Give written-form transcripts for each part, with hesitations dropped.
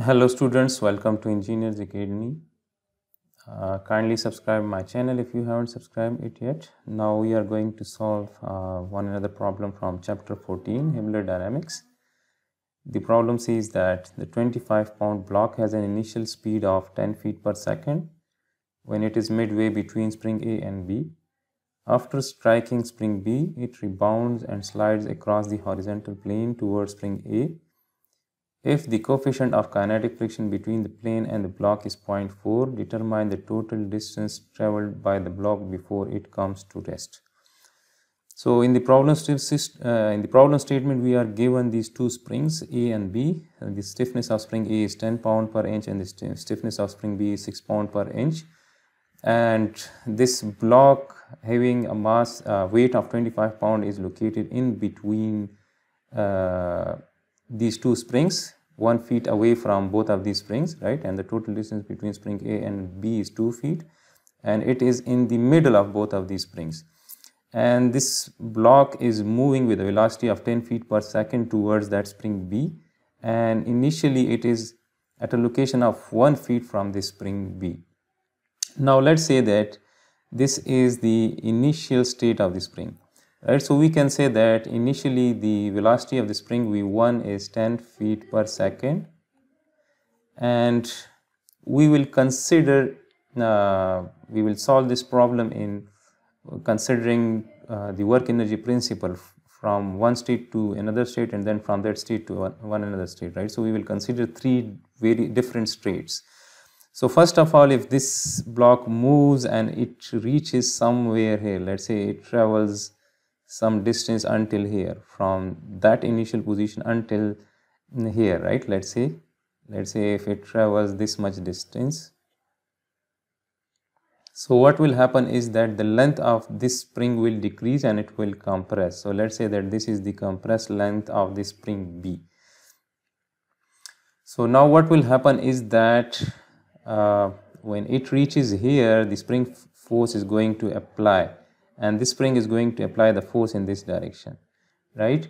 Hello students, welcome to Engineers Academy. Kindly subscribe my channel if you haven't subscribed it yet. Now we are going to solve one another problem from chapter 14, Hibbeler Dynamics. The problem says that the 25-pound block has an initial speed of 10 feet per second when it is midway between spring A and B. After striking spring B, it rebounds and slides across the horizontal plane towards spring A. If the coefficient of kinetic friction between the plane and the block is 0.4, determine the total distance traveled by the block before it comes to rest. So in the problem statement, we are given these two springs A and B. The stiffness of spring A is 10 pound per inch and the stiffness of spring B is 6 pound per inch. And this block having a mass weight of 25 pound is located in between these two springs, 1 feet away from both of these springs, right? And the total distance between spring A and B is 2 feet, and it is in the middle of both of these springs. And this block is moving with a velocity of 10 feet per second towards that spring B, and initially it is at a location of 1 feet from this spring B. Now let's say that this is the initial state of the spring. Right, so we can say that initially the velocity of the spring V1 is 10 feet per second, and we will consider, we will solve this problem in considering the work energy principle from one state to another state and then from that state to another state, right? So we will consider three very different states. So first of all, if this block moves and it reaches somewhere here, let's say it travels some distance until here, from that initial position until here, right? Let's say if it travels this much distance, so what will happen is that the length of this spring will decrease and it will compress. So let's say that this is the compressed length of the spring B. So now what will happen is that when it reaches here, the spring force is going to apply, and this spring is going to apply the force in this direction, right?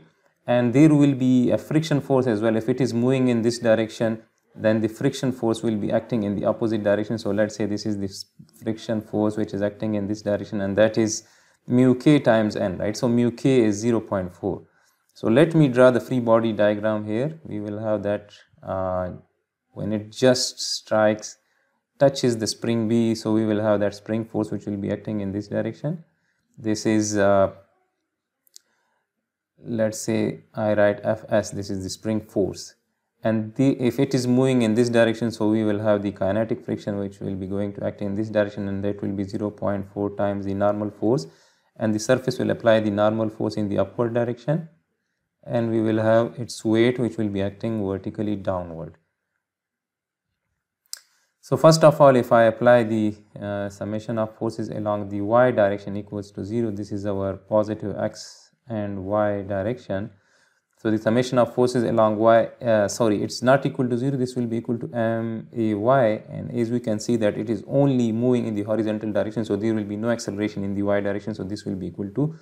And there will be a friction force as well. If it is moving in this direction, then the friction force will be acting in the opposite direction. So let's say this is this friction force which is acting in this direction, and that is mu k times n, right? So mu k is 0.4. So let me draw the free body diagram here. We will have that when it just strikes, touches the spring B, so we will have that spring force which will be acting in this direction. This is, let's say I write Fs, this is the spring force, and if it is moving in this direction, so we will have the kinetic friction which will be going to act in this direction, and that will be 0.4 times the normal force, and the surface will apply the normal force in the upward direction, and we will have its weight which will be acting vertically downward. So first of all, if I apply the summation of forces along the y direction equals to 0, this is our positive x and y direction. So the summation of forces along y, it's not equal to 0, this will be equal to MAY, and as we can see that it is only moving in the horizontal direction, so there will be no acceleration in the y direction, so this will be equal to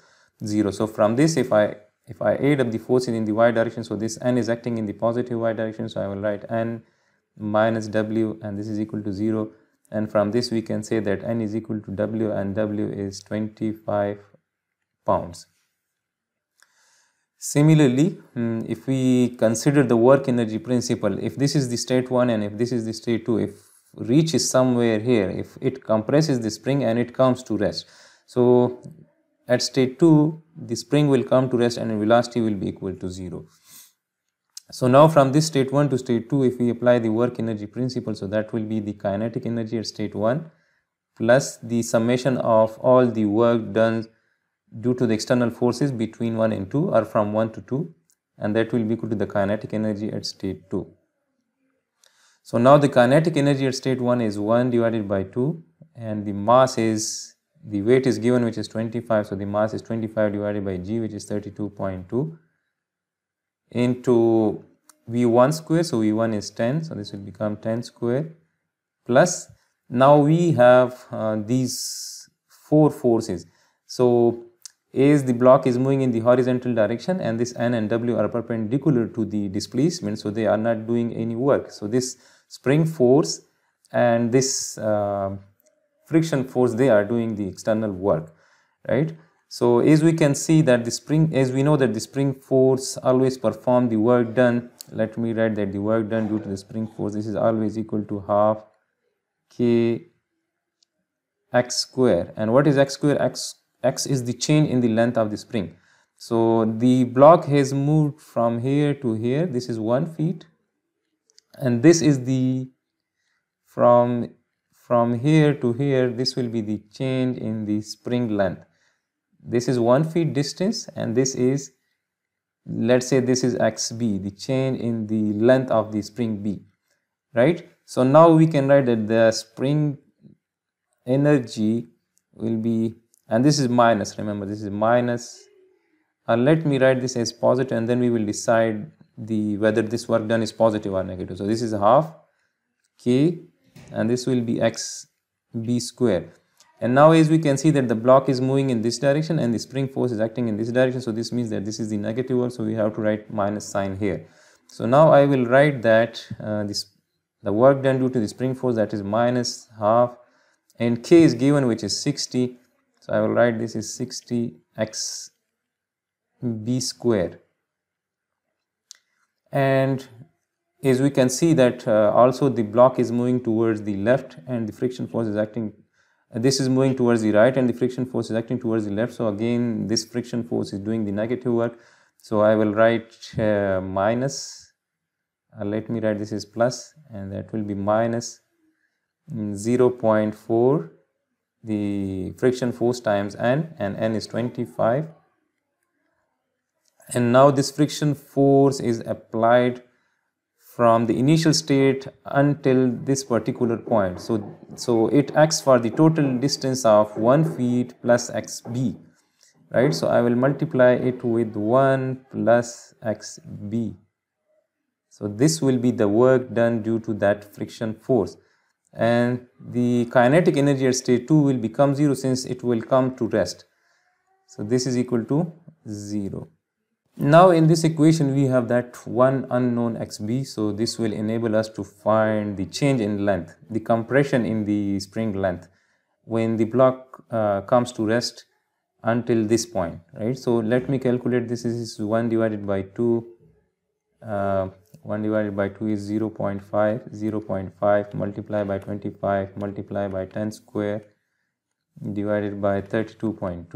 0. So from this, if I add up the forces in the y direction, so this n is acting in the positive y direction, so I will write n minus w, and this is equal to 0, and from this we can say that n is equal to w, and w is 25 pounds. Similarly, if we consider the work energy principle, if this is the state 1 and if this is the state 2, if reaches somewhere here, if it compresses the spring and it comes to rest, so at state 2 the spring will come to rest and velocity will be equal to 0. So now from this state 1 to state 2, if we apply the work energy principle, so that will be the kinetic energy at state 1 plus the summation of all the work done due to the external forces between 1 and 2 or from 1 to 2, and that will be equal to the kinetic energy at state 2. So now the kinetic energy at state 1 is 1 divided by 2, and the mass is, the weight is given which is 25, so the mass is 25 divided by g which is 32.2. into V1 square, so V1 is 10, so this will become 10 square plus, now we have these four forces. So is the block is moving in the horizontal direction and this N and W are perpendicular to the displacement, so they are not doing any work. So this spring force and this friction force, they are doing the external work, right? So as we can see that the spring, as we know that the spring force always perform the work done, let me write that the work done due to the spring force, this is always equal to half k x square. And what is x square? X is the change in the length of the spring. So the block has moved from here to here, this is 1 foot, and this is the from here to here, this will be the change in the spring length. This is 1 foot distance, and this is, let's say this is XB, the change in the length of the spring B, right? So now we can write that the spring energy will be, and this is minus, remember this is minus, and let me write this as positive, and then we will decide the whether this work done is positive or negative. So this is half K, and this will be XB square. And now as we can see that the block is moving in this direction and the spring force is acting in this direction, so this means that this is the negative one, so we have to write minus sign here. So now I will write that the work done due to the spring force, that is minus half, and K is given, which is 60, so I will write this is 60 x B square. And as we can see that also the block is moving towards the left and the friction force is acting, this is moving towards the right and the friction force is acting towards the left. So again this friction force is doing the negative work. So I will write minus, let me write this is plus, and that will be minus 0.4 the friction force times N, and N is 25. And now this friction force is applied from the initial state until this particular point. So it acts for the total distance of 1 foot plus XB, right? So I will multiply it with 1 plus XB. So this will be the work done due to that friction force. And the kinetic energy at state 2 will become 0 since it will come to rest. So this is equal to 0. Now in this equation we have that one unknown XB, so this will enable us to find the change in length, the compression in the spring length when the block comes to rest until this point, right? So let me calculate this. This is 1 divided by 2, 1 divided by 2 is 0.5, 0.5 multiplied by 25 multiplied by 10 square divided by 32.2.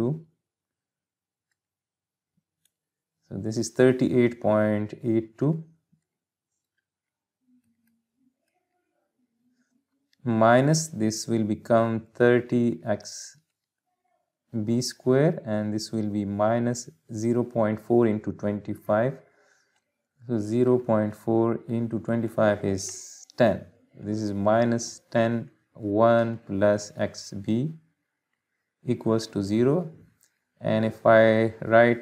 So this is 38.82 minus this will become 30 x b square, and this will be minus 0.4 into 25. So 0.4 into 25 is 10. This is minus 10, 1 plus XB equals to 0. And if I write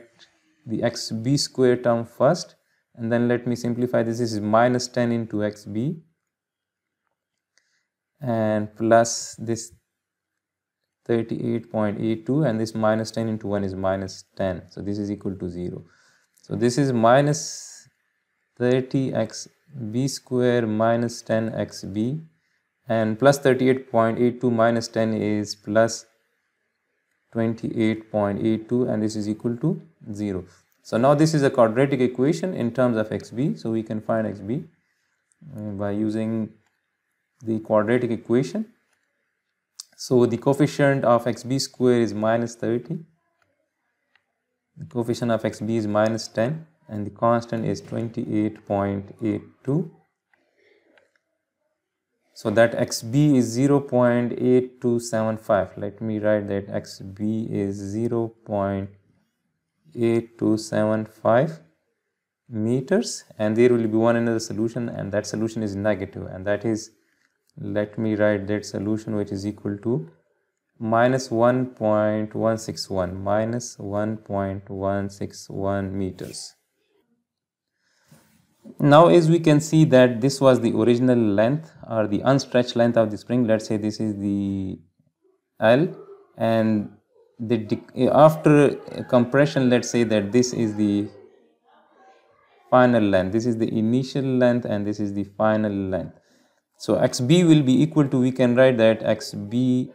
the XB square term first, and then let me simplify this. This is minus 10 into XB and plus this 38.82, and this minus 10 into 1 is minus 10, so this is equal to 0. So this is minus 30 XB square minus 10 XB, and plus 38.82 minus 10 is plus 28.82, and this is equal to 0. So now this is a quadratic equation in terms of XB, so we can find XB by using the quadratic equation. So the coefficient of XB square is minus 30, the coefficient of XB is minus 10, and the constant is 28.82. So that XB is 0.8275. Let me write that XB is 0.8275 meters, and there will be one another solution, and that solution is negative, and that is, let me write that solution, which is equal to minus 1.161 meters. Now as we can see that this was the original length or the unstretched length of the spring. Let's say this is the L, and after compression, let's say that this is the final length, this is the initial length, and this is the final length. So XB will be equal to, we can write that XB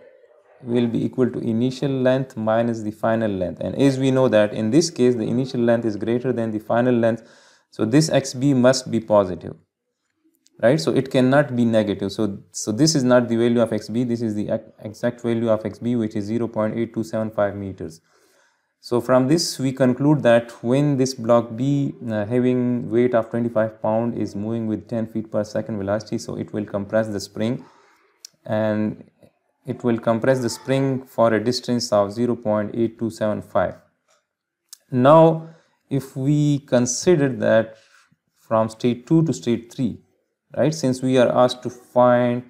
will be equal to initial length minus the final length, and as we know that in this case the initial length is greater than the final length, so this XB must be positive, right? So it cannot be negative. So this is not the value of XB, this is the exact value of XB, which is 0.8275 meters. So from this we conclude that when this block B having weight of 25 pound is moving with 10 feet per second velocity, so it will compress the spring, and it will compress the spring for a distance of 0.8275. Now if we consider that from state 2 to state 3, right, since we are asked to find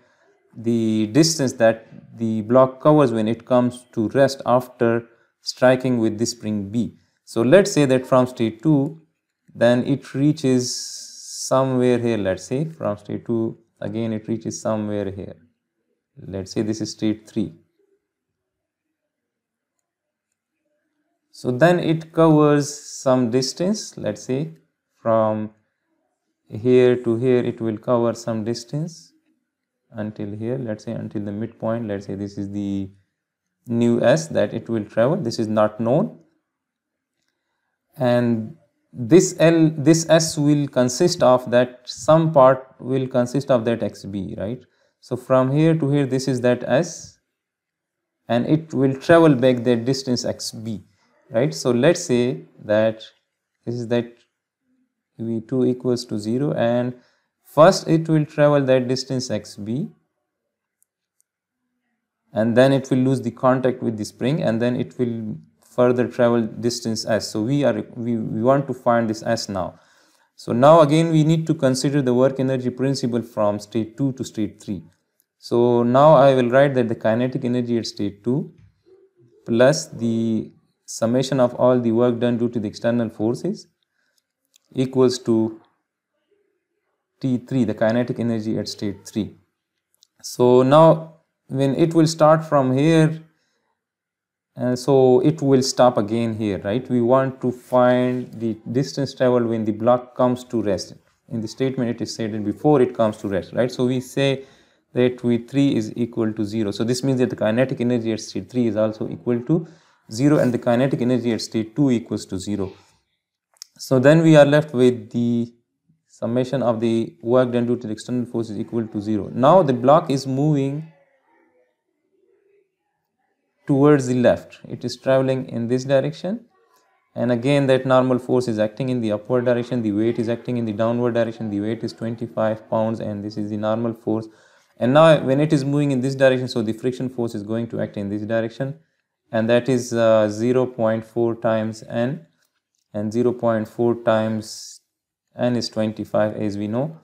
the distance that the block covers when it comes to rest after striking with the spring B. So let's say that from state 2, then it reaches somewhere here. Let's say from state 2 again it reaches somewhere here. Let's say this is state 3. So then it covers some distance, let's say from here to here it will cover some distance until here, let's say until the midpoint. Let's say this is the new S that it will travel. This is not known, and this L, this S will consist of that, some part will consist of that XB, right? So from here to here this is that S, and it will travel back that distance XB, right? So let's say that this is that V2 equals to 0, and first it will travel that distance XB, and then it will lose the contact with the spring, and then it will further travel distance S. So we want to find this S now. So now again we need to consider the work energy principle from state 2 to state 3. So now I will write that the kinetic energy at state 2 plus the summation of all the work done due to the external forces equals to T3, the kinetic energy at state 3. So now when it will start from here, so it will stop again here, right? We want to find the distance traveled when the block comes to rest. In the statement it is stated before it comes to rest, right? So we say that V3 is equal to 0. So this means that the kinetic energy at state 3 is also equal to 0, and the kinetic energy at state 2 equals to 0. So then we are left with the summation of the work done due to the external force is equal to 0. Now the block is moving towards the left. It is traveling in this direction, and again that normal force is acting in the upward direction, the weight is acting in the downward direction, the weight is 25 pounds and this is the normal force. And now when it is moving in this direction, so the friction force is going to act in this direction, and that is 0.4 times N. And 0.4 times N is 25, as we know.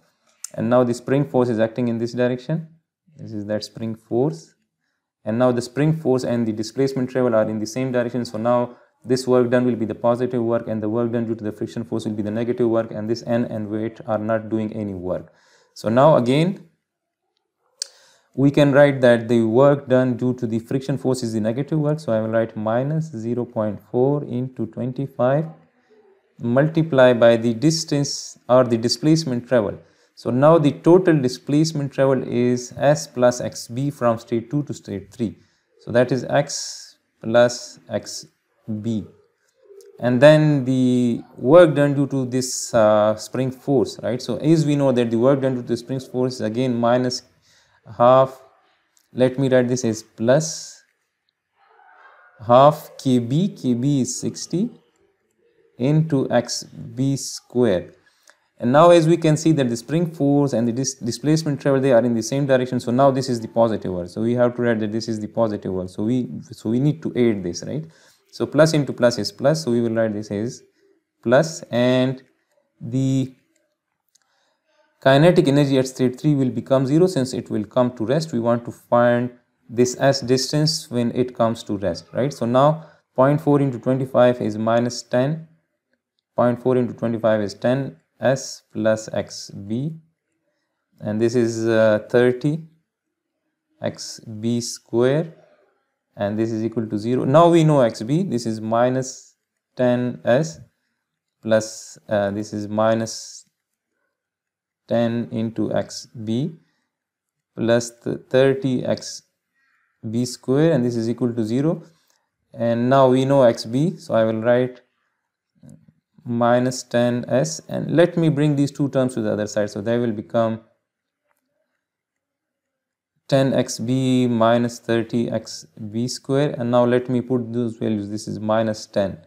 And now the spring force is acting in this direction. This is that spring force. And now the spring force and the displacement travel are in the same direction. So now this work done will be the positive work, and the work done due to the friction force will be the negative work, and this N and weight are not doing any work. So now again we can write that the work done due to the friction force is the negative work. So I will write minus 0.4 into 25 multiply by the distance or the displacement travel. So now the total displacement travel is S plus XB from state 2 to state 3. So that is X plus XB, and then the work done due to this spring force, right? So as we know that the work done due to the spring force is again minus half, let me write this as plus half kb, kb is 60, into xb square. And now as we can see that the spring force and the displacement travel, they are in the same direction. So now this is the positive work, so we have to write that this is the positive work. So we need to add this, right? So plus into plus is plus, so we will write this as plus, and the kinetic energy at state 3 will become 0 since it will come to rest. We want to find this S distance when it comes to rest, right? So now 0.4 into 25 is minus 10, 0.4 into 25 is 10, S plus XB, and this is 30 XB square, and this is equal to 0. Now we know xb, this is minus 10s plus this is minus 10 into xb plus the 30xb square, and this is equal to 0. And now we know xb, so I will write minus 10s, and let me bring these two terms to the other side, so they will become 10xb minus 30xb square. And now let me put those values, this is minus 10,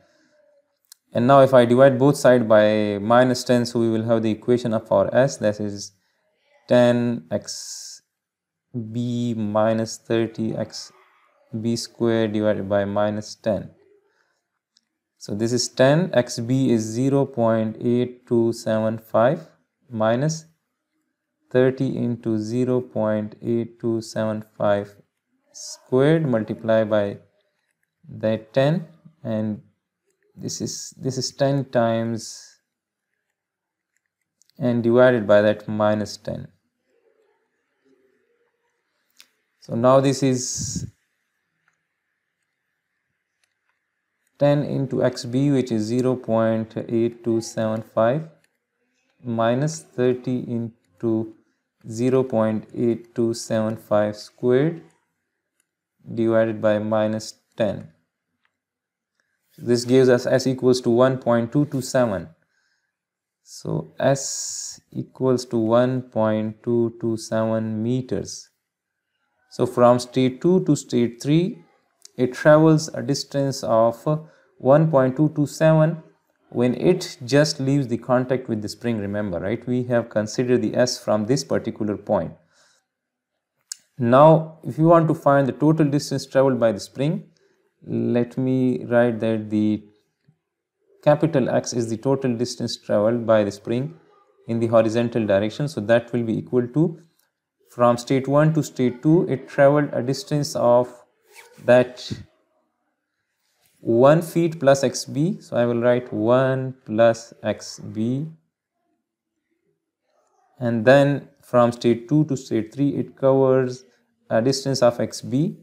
and now if I divide both sides by minus 10, so we will have the equation of our s, that is 10xb minus 30xb square divided by minus 10. So this is 10, xb is 0.8275 minus 30 into 0.8275 squared, multiply by that 10, and this is 10 times and divided by that minus 10. So now this is 10 into xb, which is 0.8275 minus 30 into 0.8275 squared divided by minus 10. This gives us s equals to 1.227. So s equals to 1.227 meters. So from state 2 to state 3, it travels a distance of 1.227 when it just leaves the contact with the spring. Remember, right, we have considered the s from this particular point. Now if you want to find the total distance traveled by the spring, let me write that the capital X is the total distance traveled by the spring in the horizontal direction. So that will be equal to, from state 1 to state 2, it traveled a distance of that 1 feet plus xb, so I will write 1 plus xb, and then from state 2 to state 3 it covers a distance of xb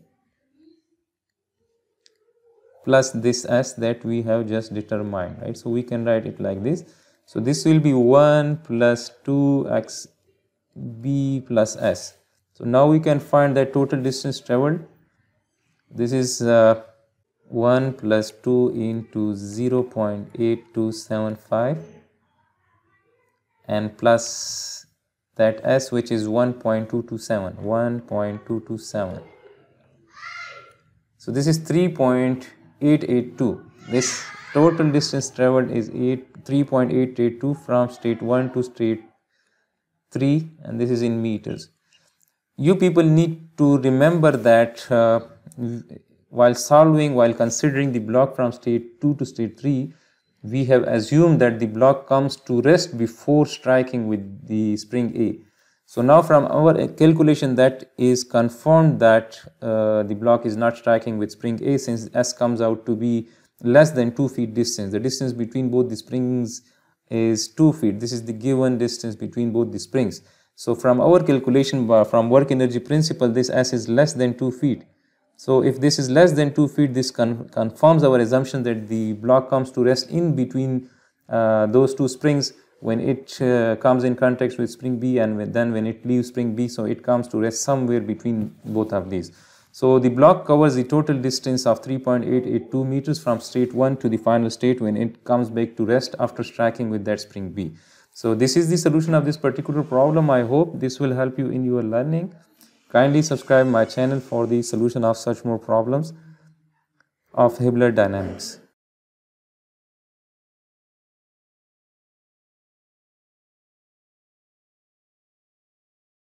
plus this s that we have just determined, right? So we can write it like this, so this will be 1 plus 2 xb plus s. So now we can find the total distance traveled. This is 1 plus 2 into 0.8275 and plus that s, which is 1.227. So this is 3.882. This total distance traveled is 3.882 from state 1 to state 3, and this is in meters. You people need to remember that while considering the block from state 2 to state 3, we have assumed that the block comes to rest before striking with the spring A. So now from our calculation, that is confirmed that the block is not striking with spring A, since S comes out to be less than 2 feet distance. The distance between both the springs is 2 feet. This is the given distance between both the springs. So from our calculation, from work energy principle, this S is less than 2 feet. So if this is less than 2 feet, this confirms our assumption that the block comes to rest in between those two springs when it comes in contact with spring B, and then when it leaves spring B, so it comes to rest somewhere between both of these. So the block covers the total distance of 3.882 meters from state 1 to the final state when it comes back to rest after striking with that spring B. So this is the solution of this particular problem. I hope this will help you in your learning. Kindly subscribe my channel for the solution of such more problems of Hibbeler Dynamics.